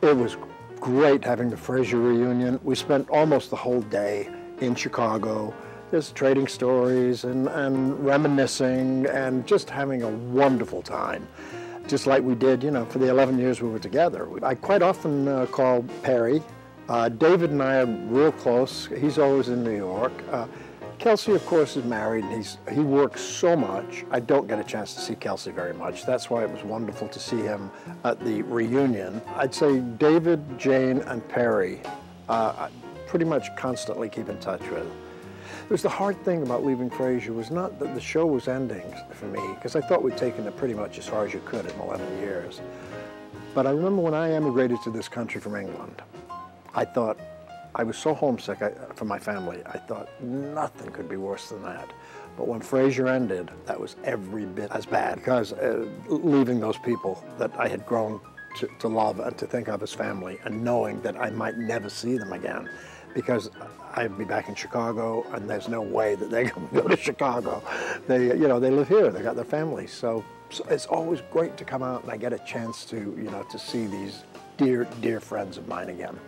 It was great having the Frasier reunion. We spent almost the whole day in Chicago, just trading stories and reminiscing and just having a wonderful time. Just like we did, you know, for the 11 years we were together. I quite often call Perry. David and I are real close. He's always in New York. Kelsey, of course, is married, and he works so much. I don't get a chance to see Kelsey very much. That's why it was wonderful to see him at the reunion. I'd say David, Jane, and Perry, I pretty much constantly keep in touch with. It was the hard thing about leaving Frasier was not that the show was ending for me, because I thought we'd taken it pretty much as far as you could in 11 years. But I remember when I emigrated to this country from England, I thought, I was so homesick for my family, I thought nothing could be worse than that. But when Frasier ended, that was every bit as bad, because leaving those people that I had grown to love and to think of as family, and knowing that I might never see them again, because I'd be back in Chicago, and there's no way that they're going to go to Chicago. They, you know, they live here, they got their families, so it's always great to come out and I get a chance to, you know, to see these dear, dear friends of mine again.